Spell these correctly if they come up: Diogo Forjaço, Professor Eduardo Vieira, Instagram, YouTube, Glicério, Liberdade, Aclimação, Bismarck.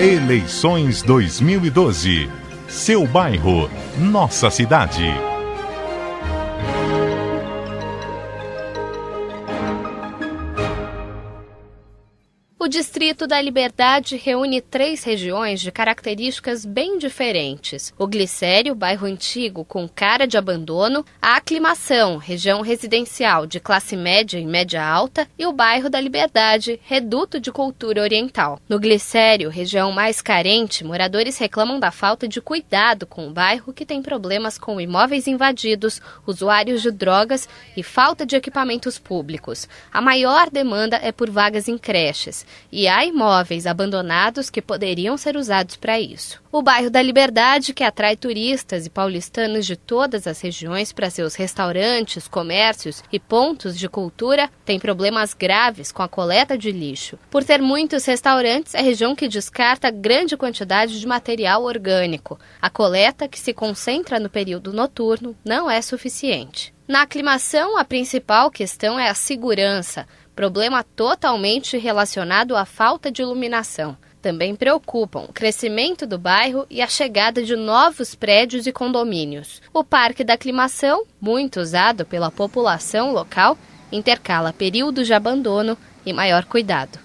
Eleições 2012. Seu bairro, nossa cidade. O Distrito da Liberdade reúne 3 regiões de características bem diferentes. O Glicério, bairro antigo com cara de abandono, a Aclimação, região residencial de classe média e média alta, e o bairro da Liberdade, reduto de cultura oriental. No Glicério, região mais carente, moradores reclamam da falta de cuidado com o bairro, que tem problemas com imóveis invadidos, usuários de drogas e falta de equipamentos públicos. A maior demanda é por vagas em creches. E há imóveis abandonados que poderiam ser usados para isso. O bairro da Liberdade, que atrai turistas e paulistanos de todas as regiões para seus restaurantes, comércios e pontos de cultura, tem problemas graves com a coleta de lixo. Por ter muitos restaurantes, é região que descarta grande quantidade de material orgânico. A coleta, que se concentra no período noturno, não é suficiente. Na Aclimação, a principal questão é a segurança, problema totalmente relacionado à falta de iluminação. Também preocupam o crescimento do bairro e a chegada de novos prédios e condomínios. O Parque da Aclimação, muito usado pela população local, intercala períodos de abandono e maior cuidado.